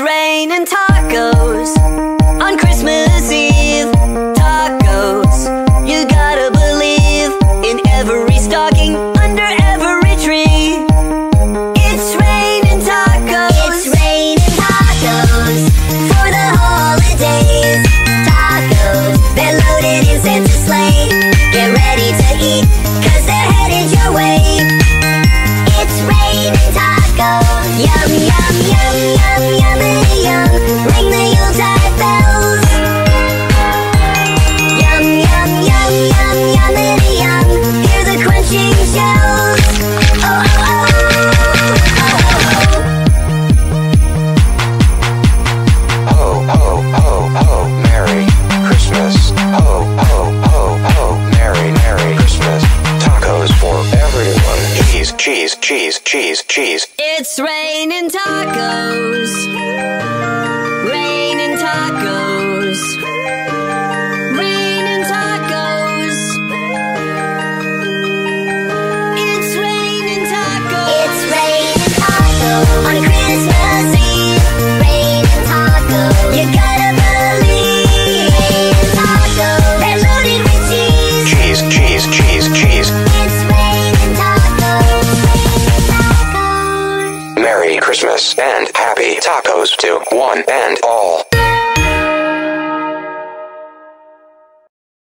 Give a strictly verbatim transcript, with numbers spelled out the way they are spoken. It's raining tacos on Christmas Eve. Tacos, you gotta believe in every stocking, under every tree. It's raining tacos. It's raining tacos for the holidays. Tacos, they're loaded in Santa's sleigh. Get ready to eat, 'cause they're headed your way. It's raining tacos. Yum, yum, yum, yum, yummy, yum. Ring the Yuletide bells. Yum, yum, yum, yum, yummy, yum. Hear the crunching shells. Oh, oh, oh, oh, oh, oh. Ho, ho, ho, ho, Merry Christmas. Ho, ho, ho, ho, Merry, Merry Christmas. Tacos for everyone. Cheese, cheese, cheese, cheese, cheese. It's raining tacos. Raining tacos. Raining tacos. It's raining tacos. It's raining tacos on Christmas Eve. Raining tacos. You gotta believe. Raining tacos. They're loaded with cheese. Cheese, cheese, cheese, cheese. It's raining tacos. Raining tacos. Merry Christmas and happy tacos to one and all.